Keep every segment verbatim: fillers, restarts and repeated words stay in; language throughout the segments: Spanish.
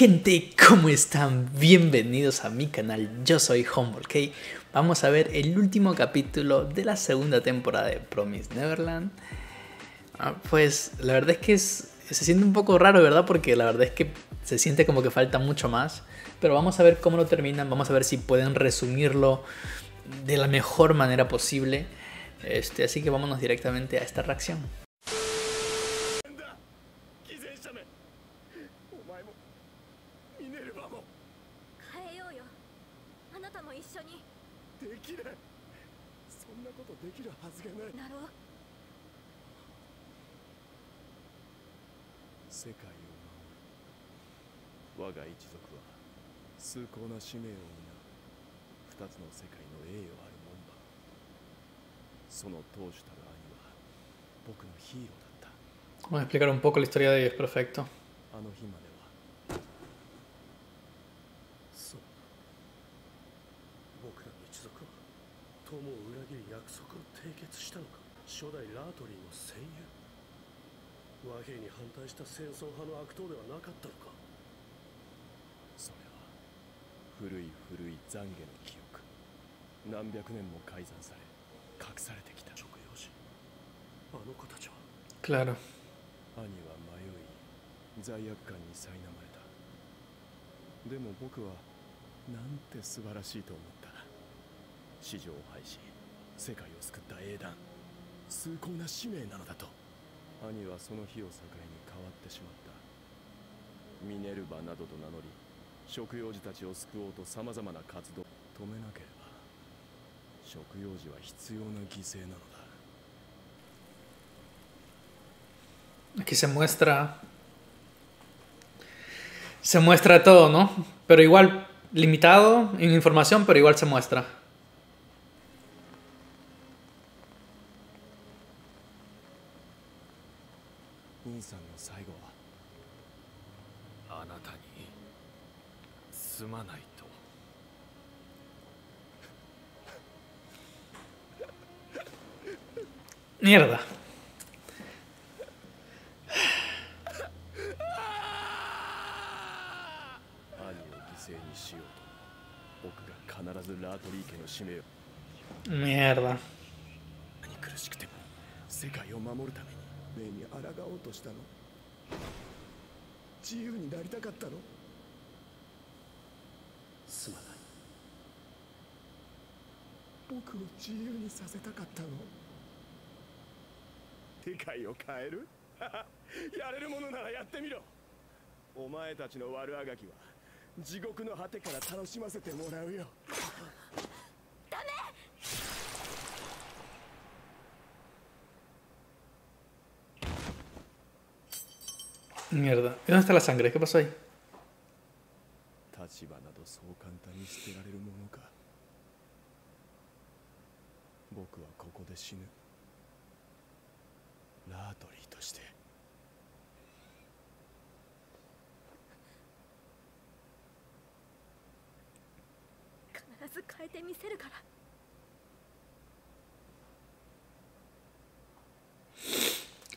Gente, ¿cómo están? Bienvenidos a mi canal, yo soy Humble, ¿ok? Vamos a ver el último capítulo de la segunda temporada de Promised Neverland. Ah, pues la verdad es que es, se siente un poco raro, ¿verdad? Porque la verdad es que se siente como que falta mucho más. Pero vamos a ver cómo lo terminan, vamos a ver si pueden resumirlo de la mejor manera posible. Este, así que vámonos directamente a esta reacción. Vamos a explicar un poco la historia de ellos, perfecto. Claro. Aquí se muestra se muestra todo, ¿no? Pero igual limitado en información, pero igual se muestra. Mierda. Mierda. Mierda. ¿Y dónde está la sangre? ¿Qué pasó ahí?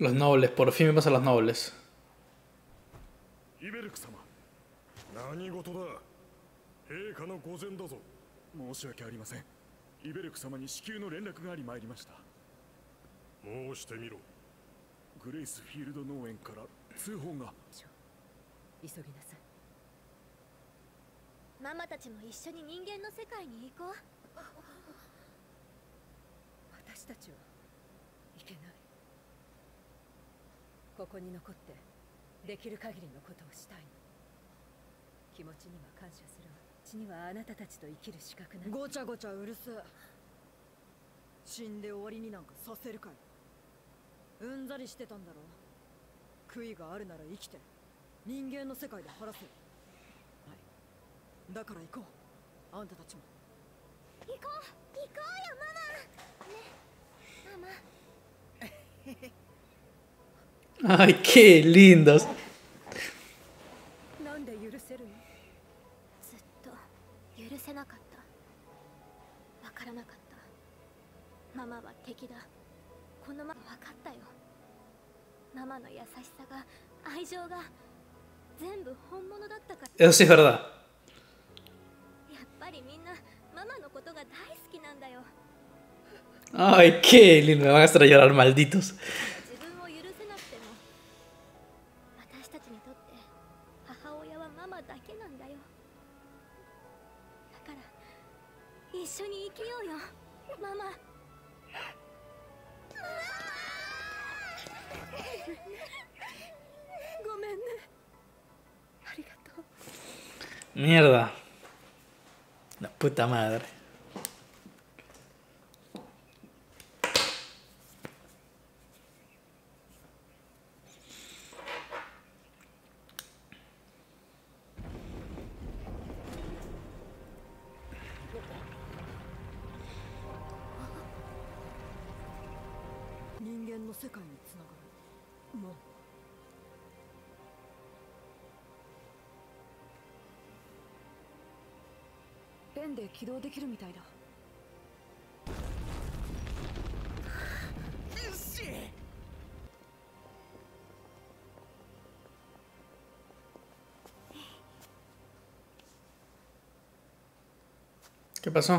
Los nobles, por fin vemos a los nobles. Ay, qué lindos. Eso sí es verdad. Ay, qué lindo. Me van a hacer llorar, malditos. Mierda. La puta madre. ¿Qué pasó?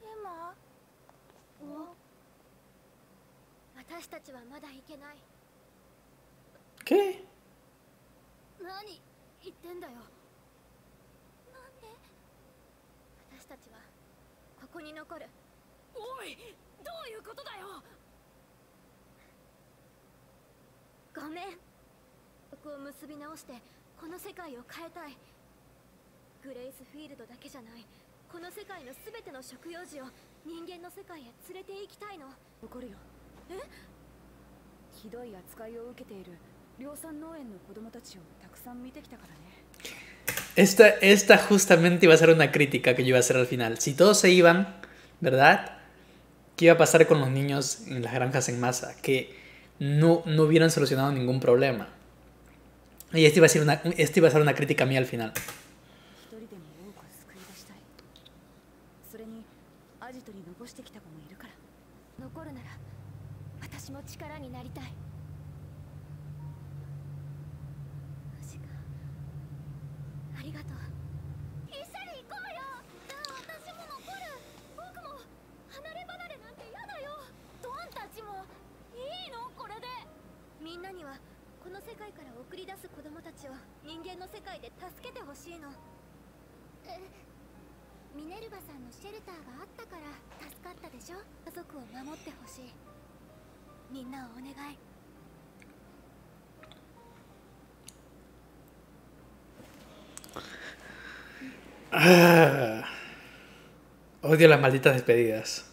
Emma. ¿Qué? Esta, esta justamente iba a ser una crítica que yo iba a hacer al final. Si todos se iban, ¿verdad? ¿Qué iba a pasar con los niños en las granjas en masa? Que no, no hubieran solucionado ningún problema. Y esta iba a ser una, esta iba a ser una crítica mía al final. Ah, odio las malditas despedidas.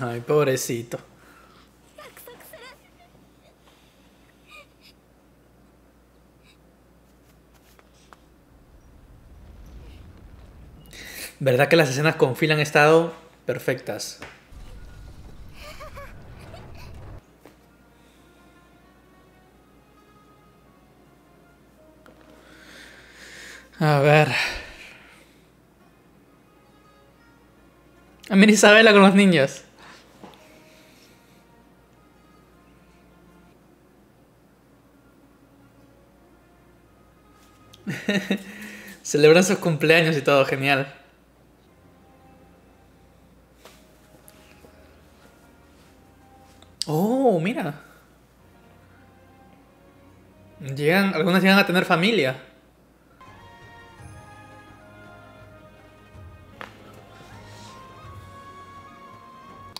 Ay, pobrecito. ¿Verdad que las escenas con Phil han estado perfectas? A ver. Ah, mira Isabella con los niños. Celebran sus cumpleaños y todo, genial. Oh, mira. Llegan, algunas llegan a tener familia.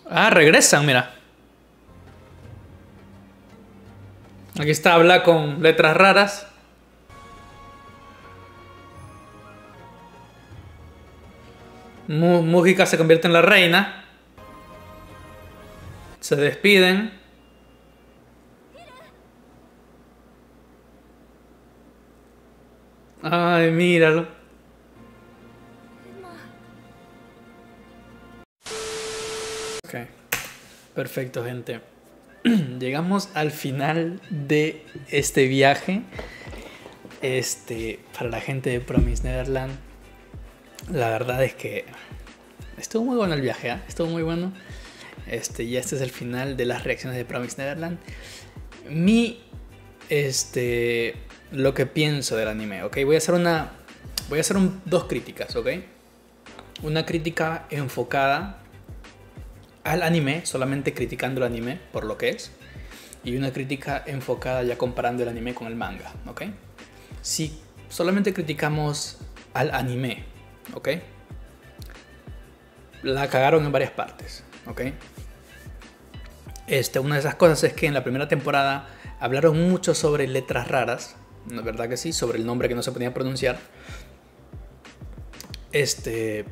Ah, regresan, mira. Aquí está, habla con letras raras. Mújica se convierte en la reina. Se despiden. Ay, míralo. Perfecto, gente. Llegamos al final de este viaje. Este, para la gente de Promised Neverland, la verdad es que estuvo muy bueno el viaje, ¿eh? Estuvo muy bueno. Este, ya este es el final de las reacciones de Promised Neverland. Mi, este, lo que pienso del anime, ¿ok? Voy a hacer una, voy a hacer un, dos críticas, ¿ok? Una crítica enfocada al anime, solamente criticando el anime por lo que es, y una crítica enfocada ya comparando el anime con el manga, ¿ok? Si solamente criticamos al anime, ¿ok? La cagaron en varias partes, ¿ok? Este, una de esas cosas es que en la primera temporada hablaron mucho sobre letras raras, ¿no? ¿Verdad que sí? Sobre el nombre que no se podía pronunciar. Este,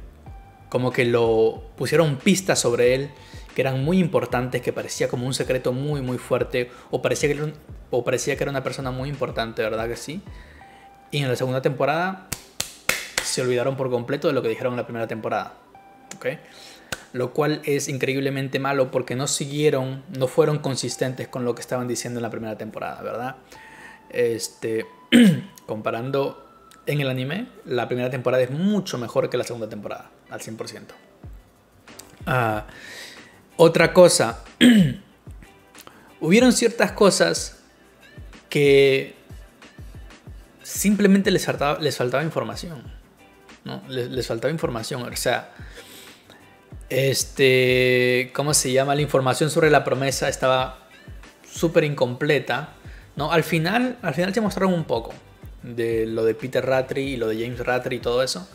como que lo pusieron pistas sobre él que eran muy importantes, que parecía como un secreto muy muy fuerte, o parecía que era, un, o parecía que era una persona muy importante, ¿verdad que sí? Y en la segunda temporada se olvidaron por completo de lo que dijeron en la primera temporada, ¿ok? Lo cual es increíblemente malo porque no siguieron, no fueron consistentes con lo que estaban diciendo en la primera temporada, ¿verdad? Este, comparando en el anime, la primera temporada es mucho mejor que la segunda temporada, al cien por ciento. Uh, otra cosa, hubieron ciertas cosas que simplemente les faltaba, les faltaba información, ¿no? Les, les faltaba información, o sea, este, ¿cómo se llama? La información sobre la promesa estaba súper incompleta, ¿no? Al final, al final te mostraron un poco de lo de Peter Ratri y lo de James Ratri y todo eso,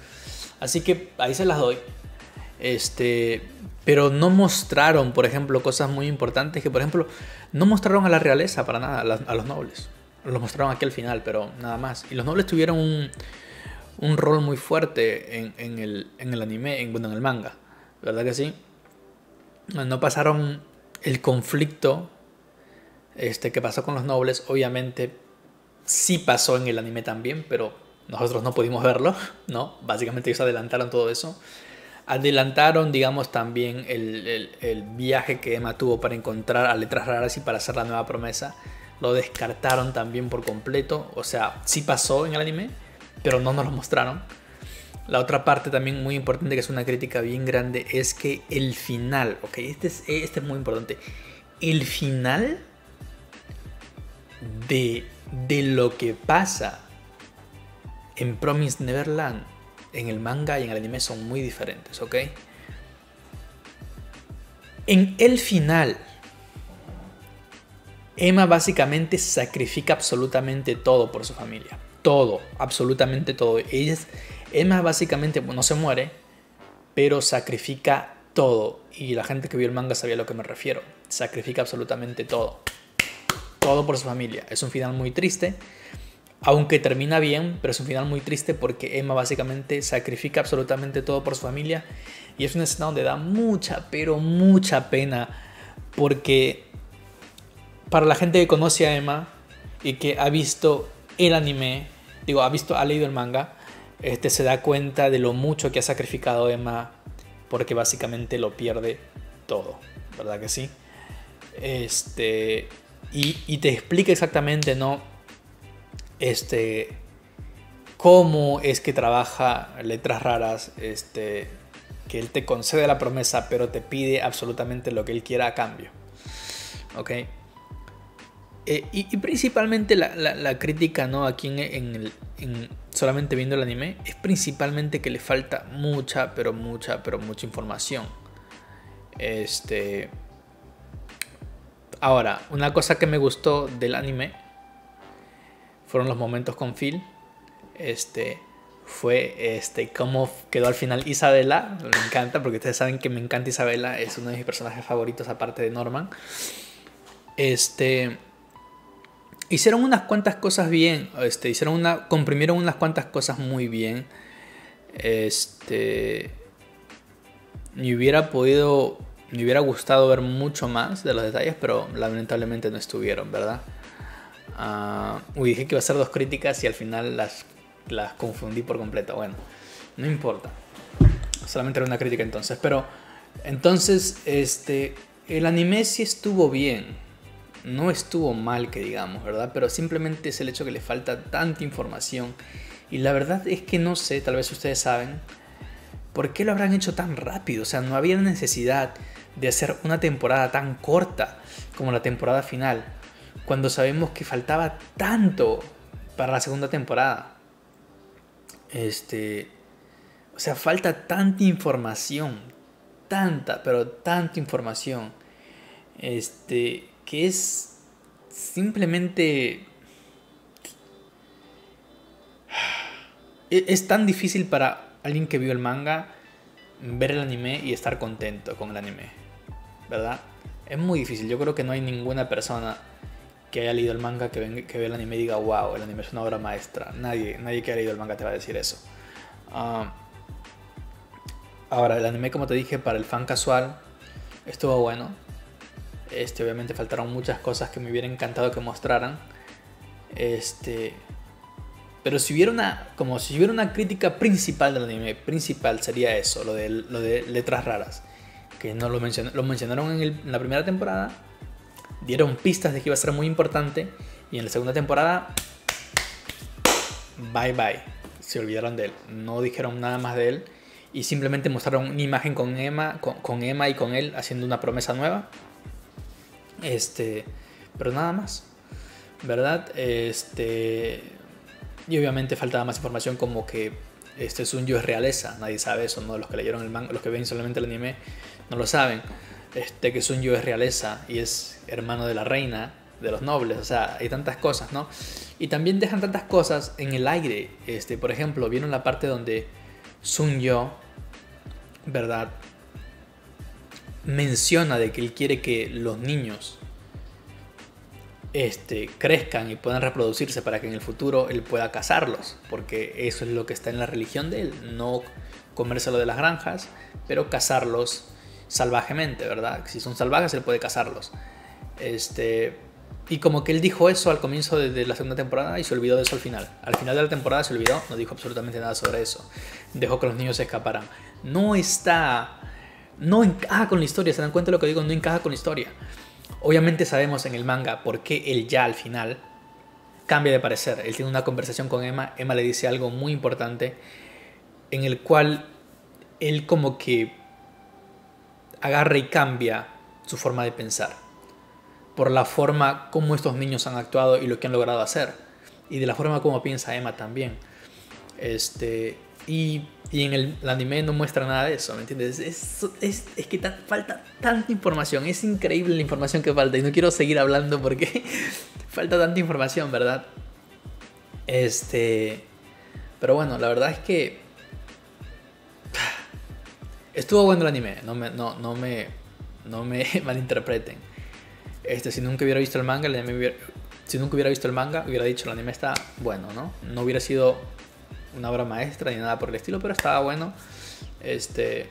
así que ahí se las doy. Este, pero no mostraron, por ejemplo, cosas muy importantes, que por ejemplo no mostraron a la realeza para nada, a, la, a los nobles. Los mostraron aquí al final, pero nada más. Y los nobles tuvieron un, un rol muy fuerte en, en, el, en el anime, en, bueno, en el manga, ¿verdad que sí? No pasaron el conflicto este, que pasó con los nobles, obviamente. Sí pasó en el anime también, pero nosotros no pudimos verlo, ¿no? Básicamente ellos adelantaron todo eso. Adelantaron, digamos, también el, el, el viaje que Emma tuvo para encontrar a letras raras y para hacer la nueva promesa. Lo descartaron también por completo. O sea, sí pasó en el anime, pero no nos lo mostraron. La otra parte también muy importante, que es una crítica bien grande, es que el final, ok, este es, este es muy importante. El final de... de lo que pasa en Promised Neverland, en el manga y en el anime, son muy diferentes, ¿ok? En el final, Emma básicamente sacrifica absolutamente todo por su familia. Todo, absolutamente todo. Ella es, Emma básicamente, bueno, no se muere, pero sacrifica todo. Y la gente que vio el manga sabía a lo que me refiero. Sacrifica absolutamente todo. Todo por su familia. Es un final muy triste, aunque termina bien, pero es un final muy triste porque Emma básicamente sacrifica absolutamente todo por su familia, y es una escena donde da mucha, pero mucha pena, porque para la gente que conoce a Emma y que ha visto el anime, digo, ha visto, ha leído el manga, este, se da cuenta de lo mucho que ha sacrificado Emma, porque básicamente lo pierde todo, ¿verdad que sí? Este... Y, y te explica exactamente, ¿no? Este, cómo es que trabaja letras raras, este, que él te concede la promesa, pero te pide absolutamente lo que él quiera a cambio, ¿ok? Eh, y, y principalmente la, la, la crítica, ¿no? Aquí en, en, el, en solamente viendo el anime, es principalmente que le falta mucha, pero mucha, pero mucha información. Este... Ahora, una cosa que me gustó del anime fueron los momentos con Phil. Este, fue este, cómo quedó al final Isabella. Me encanta, porque ustedes saben que me encanta Isabella. Es uno de mis personajes favoritos, aparte de Norman. Este, hicieron unas cuantas cosas bien. Este, hicieron una, comprimieron unas cuantas cosas muy bien. Este, me hubiera podido... Me hubiera gustado ver mucho más de los detalles, pero lamentablemente no estuvieron, ¿verdad? Uh, uy, dije que iba a hacer dos críticas y al final las, las confundí por completo. Bueno, no importa. Solamente era una crítica entonces. Pero entonces, este, El anime sí estuvo bien, no estuvo mal que digamos, ¿verdad? Pero simplemente es el hecho que le falta tanta información. Y la verdad es que no sé, tal vez ustedes saben, ¿por qué lo habrán hecho tan rápido? O sea, no había necesidad de hacer una temporada tan corta como la temporada final, cuando sabemos que faltaba tanto para la segunda temporada. Este... O sea, falta tanta información, tanta, pero tanta información, este, que es simplemente... Es tan difícil para alguien que vio el manga ver el anime y estar contento con el anime, ¿verdad? Es muy difícil. Yo creo que no hay ninguna persona que haya leído el manga, que ve, que ve el anime y diga, wow, el anime es una obra maestra. Nadie, nadie que haya leído el manga te va a decir eso. Uh, ahora, el anime, como te dije, para el fan casual estuvo bueno. Este, obviamente faltaron muchas cosas que me hubiera encantado que mostraran. Este, pero si hubiera una, como si hubiera una crítica principal del anime, principal sería eso, lo de, lo de letras raras, que no lo, mencion, lo mencionaron en, el, en la primera temporada, dieron pistas de que iba a ser muy importante, y en la segunda temporada, bye bye, se olvidaron de él, no dijeron nada más de él. Y simplemente mostraron una imagen con Emma, con, con Emma y con él haciendo una promesa nueva. Este, pero nada más, ¿verdad? Este, y obviamente faltaba más información, como que este Sun-Yo es realeza. Nadie sabe eso, ¿no? Los que leyeron el manga, los que ven solamente el anime, no lo saben. Este, que Sun-Yo es realeza y es hermano de la reina, de los nobles. O sea, hay tantas cosas, ¿no? Y también dejan tantas cosas en el aire. Este, por ejemplo, vieron la parte donde Sun-Yo, ¿verdad?, menciona de que él quiere que los niños este, crezcan y puedan reproducirse para que en el futuro él pueda casarlos, porque eso es lo que está en la religión de él, no comérselo de las granjas, pero casarlos salvajemente, ¿verdad? Si son salvajes él puede casarlos. Este, y como que él dijo eso al comienzo de, de la segunda temporada y se olvidó de eso al final. Al final de la temporada se olvidó, no dijo absolutamente nada sobre eso. Dejó que los niños se escaparan. No está... No encaja con la historia, ¿se dan cuenta de lo que digo? No encaja con la historia. Obviamente sabemos en el manga por qué él ya al final cambia de parecer. Él tiene una conversación con Emma. Emma le dice algo muy importante en el cual él como que agarra y cambia su forma de pensar, por la forma como estos niños han actuado y lo que han logrado hacer, y de la forma como piensa Emma también. Este, y, y en el, el anime no muestra nada de eso, ¿me entiendes? Es, es, es que tan, falta tanta información, es increíble la información que falta, y no quiero seguir hablando porque falta tanta información, ¿verdad? Este, pero bueno, la verdad es que estuvo bueno el anime, no me, no, no me, no me malinterpreten. Este, si nunca hubiera visto el manga, el anime hubiera, si nunca hubiera visto el manga, hubiera dicho el anime está bueno, ¿no? No hubiera sido una obra maestra ni nada por el estilo, pero estaba bueno. Este,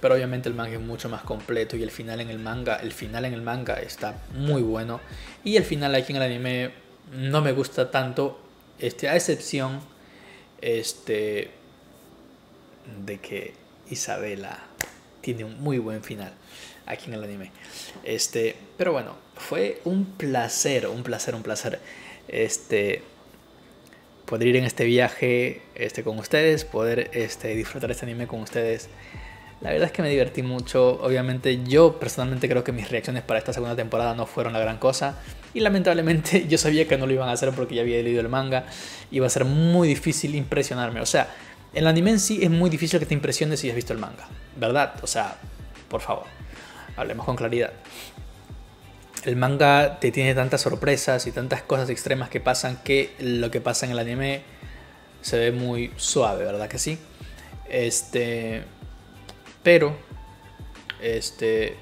pero obviamente el manga es mucho más completo y el final en el manga, el final en el manga está muy bueno. Y el final aquí en el anime no me gusta tanto, este, a excepción este, de que Isabella tiene un muy buen final aquí en el anime. Este, pero bueno, fue un placer, un placer, un placer este, poder ir en este viaje este, con ustedes, poder este, disfrutar este anime con ustedes. La verdad es que me divertí mucho. Obviamente yo personalmente creo que mis reacciones para esta segunda temporada no fueron la gran cosa, y lamentablemente yo sabía que no lo iban a hacer porque ya había leído el manga. Iba a ser muy difícil impresionarme. O sea, el anime en sí es muy difícil que te impresiones si has visto el manga, ¿verdad? O sea, por favor, hablemos con claridad. El manga te tiene tantas sorpresas y tantas cosas extremas que pasan, que lo que pasa en el anime se ve muy suave, ¿verdad que sí? Este, pero este,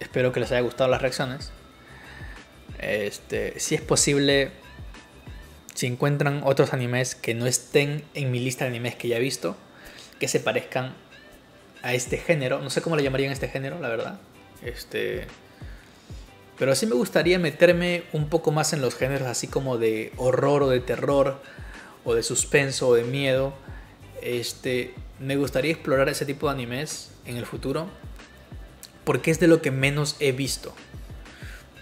espero que les haya gustado las reacciones. Este, si es posible, si encuentran otros animes que no estén en mi lista de animes que ya he visto, que se parezcan a este género, no sé cómo le llamarían a este género, la verdad. Este, pero sí me gustaría meterme un poco más en los géneros así como de horror o de terror o de suspenso o de miedo. Este, me gustaría explorar ese tipo de animes en el futuro, porque es de lo que menos he visto.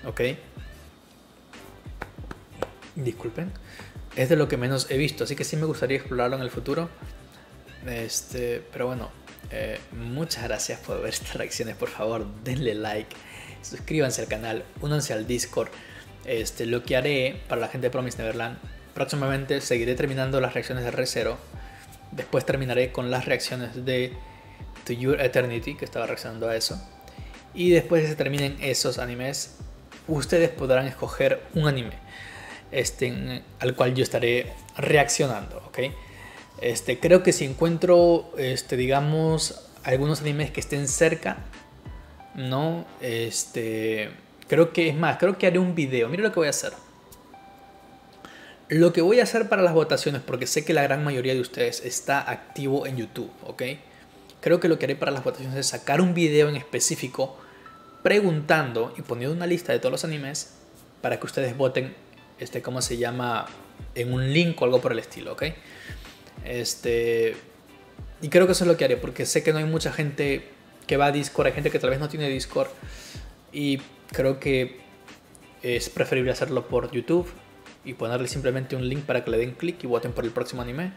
¿Ok? Disculpen. Es de lo que menos he visto, así que sí me gustaría explorarlo en el futuro. Este, pero bueno, eh, muchas gracias por ver estas reacciones. Por favor, denle like, suscríbanse al canal, únanse al Discord. Este, lo que haré para la gente de Promised Neverland, próximamente seguiré terminando las reacciones de Re Zero. Después terminaré con las reacciones de To Your Eternity, que estaba reaccionando a eso. Y después que se terminen esos animes, ustedes podrán escoger un anime este, al cual yo estaré reaccionando, ¿ok? Este, creo que si encuentro, este, digamos, algunos animes que estén cerca, ¿no? Este, creo que, es más, creo que haré un video. Mira lo que voy a hacer. Lo que voy a hacer para las votaciones, porque sé que la gran mayoría de ustedes está activo en YouTube, ¿ok? Creo que lo que haré para las votaciones es sacar un video en específico preguntando y poniendo una lista de todos los animes para que ustedes voten, este, ¿cómo se llama? En un link o algo por el estilo, ¿ok? Este, y creo que eso es lo que haré, porque sé que no hay mucha gente que va a Discord, hay gente que tal vez no tiene Discord, y creo que es preferible hacerlo por YouTube y ponerle simplemente un link para que le den clic y voten por el próximo anime.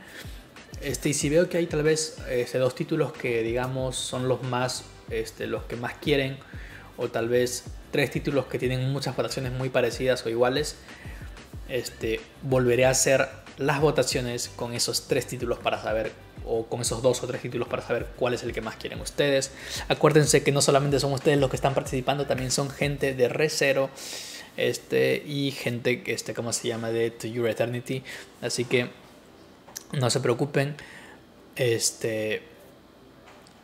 Este, y si veo que hay tal vez este, dos títulos que digamos son los más este, los que más quieren, o tal vez tres títulos que tienen muchas votaciones muy parecidas o iguales, este, volveré a hacer las votaciones con esos tres títulos para saber, o con esos dos o tres títulos para saber cuál es el que más quieren ustedes. Acuérdense que no solamente son ustedes los que están participando, también son gente de Re Zero, este, y gente, este, ¿cómo se llama? De To Your Eternity. Así que no se preocupen, este,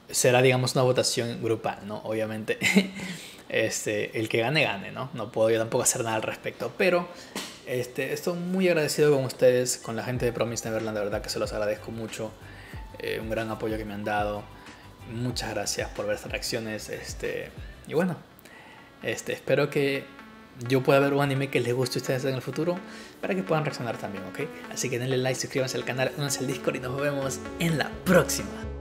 será, digamos, una votación grupal, ¿no? Obviamente, este, el que gane, gane, ¿no? No puedo yo tampoco hacer nada al respecto, pero... Este, estoy muy agradecido con ustedes, con la gente de Promised Neverland, de verdad que se los agradezco mucho, eh, un gran apoyo que me han dado, muchas gracias por ver estas reacciones, este, y bueno, este, espero que yo pueda ver un anime que les guste a ustedes en el futuro, para que puedan reaccionar también, ¿ok? Así que denle like, suscríbanse al canal, únanse al Discord y nos vemos en la próxima.